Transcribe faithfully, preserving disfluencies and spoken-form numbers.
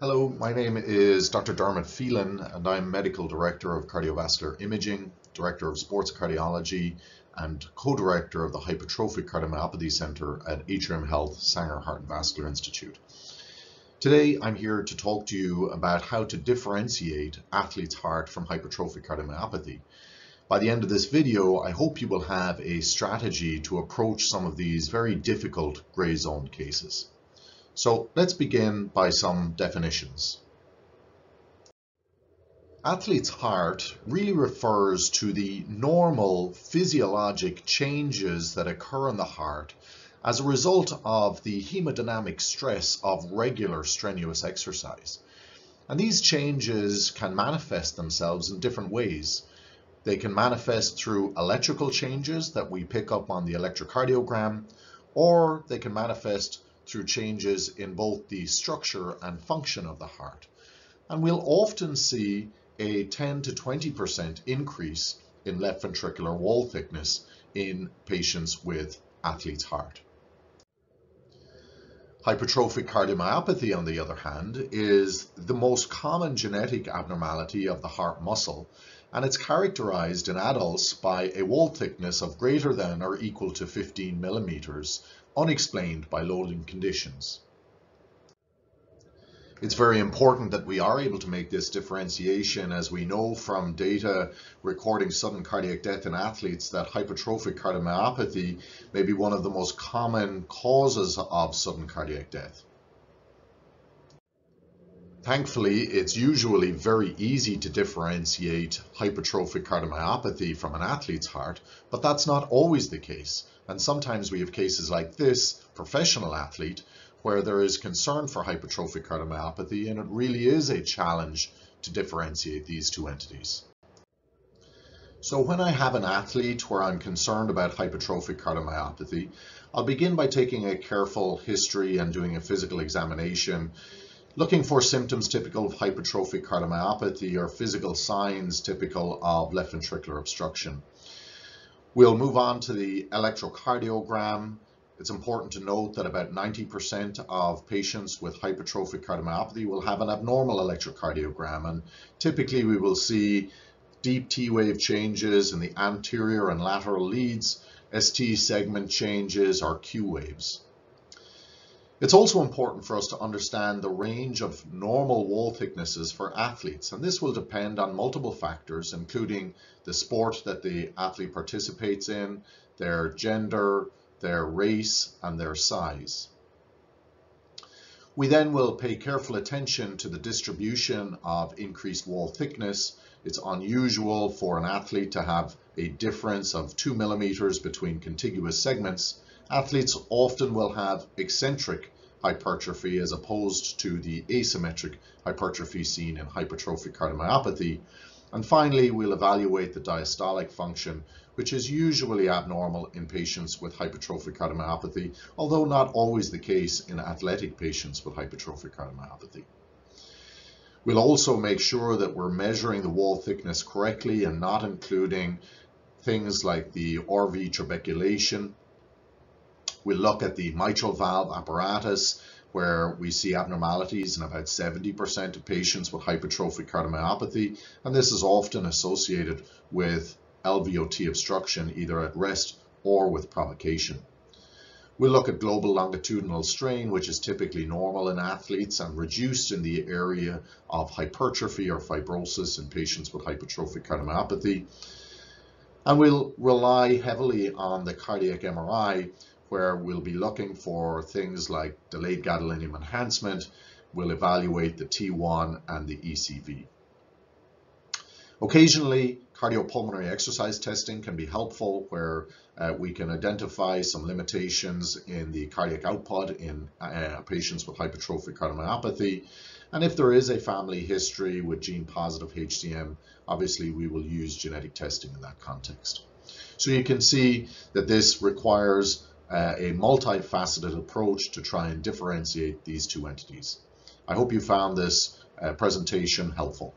Hello, my name is Doctor Dermot Phelan, and I'm Medical Director of Cardiovascular Imaging, Director of Sports Cardiology, and Co-Director of the Hypertrophic Cardiomyopathy Centre at Atrium Health Sanger Heart and Vascular Institute. Today, I'm here to talk to you about how to differentiate athlete's heart from hypertrophic cardiomyopathy. By the end of this video, I hope you will have a strategy to approach some of these very difficult grey zone cases. So let's begin by some definitions. Athlete's heart really refers to the normal physiologic changes that occur in the heart as a result of the hemodynamic stress of regular strenuous exercise. And these changes can manifest themselves in different ways. They can manifest through electrical changes that we pick up on the electrocardiogram, or they can manifest through changes in both the structure and function of the heart. And we'll often see a ten to twenty percent increase in left ventricular wall thickness in patients with athlete's heart. Hypertrophic cardiomyopathy, on the other hand, is the most common genetic abnormality of the heart muscle, and it's characterized in adults by a wall thickness of greater than or equal to fifteen millimeters, unexplained by loading conditions. It's very important that we are able to make this differentiation, as we know from data recording sudden cardiac death in athletes that hypertrophic cardiomyopathy may be one of the most common causes of sudden cardiac death. Thankfully, it's usually very easy to differentiate hypertrophic cardiomyopathy from an athlete's heart, but that's not always the case. And sometimes we have cases like this professional athlete where there is concern for hypertrophic cardiomyopathy, and it really is a challenge to differentiate these two entities. So when I have an athlete where I'm concerned about hypertrophic cardiomyopathy, I'll begin by taking a careful history and doing a physical examination, looking for symptoms typical of hypertrophic cardiomyopathy or physical signs typical of left ventricular obstruction. We'll move on to the electrocardiogram. It's important to note that about ninety percent of patients with hypertrophic cardiomyopathy will have an abnormal electrocardiogram, and typically we will see deep T-wave changes in the anterior and lateral leads, S T segment changes, or Q-waves. It's also important for us to understand the range of normal wall thicknesses for athletes, and this will depend on multiple factors, including the sport that the athlete participates in, their gender, their race, and their size. We then will pay careful attention to the distribution of increased wall thickness. It's unusual for an athlete to have a difference of two millimeters between contiguous segments. Athletes often will have eccentric hypertrophy as opposed to the asymmetric hypertrophy seen in hypertrophic cardiomyopathy. And finally, we'll evaluate the diastolic function, which is usually abnormal in patients with hypertrophic cardiomyopathy, although not always the case in athletic patients with hypertrophic cardiomyopathy. We'll also make sure that we're measuring the wall thickness correctly and not including things like the R V trabeculation. We'll look at the mitral valve apparatus, where we see abnormalities in about seventy percent of patients with hypertrophic cardiomyopathy, and this is often associated with L V O T obstruction, either at rest or with provocation. We'll look at global longitudinal strain, which is typically normal in athletes and reduced in the area of hypertrophy or fibrosis in patients with hypertrophic cardiomyopathy. And we'll rely heavily on the cardiac M R I, where we'll be looking for things like delayed gadolinium enhancement. We'll evaluate the T one and the E C V. Occasionally, cardiopulmonary exercise testing can be helpful, where uh, we can identify some limitations in the cardiac output in uh, patients with hypertrophic cardiomyopathy. And if there is a family history with gene-positive H C M, obviously we will use genetic testing in that context. So you can see that this requires uh, a multifaceted approach to try and differentiate these two entities. I hope you found this uh, presentation helpful.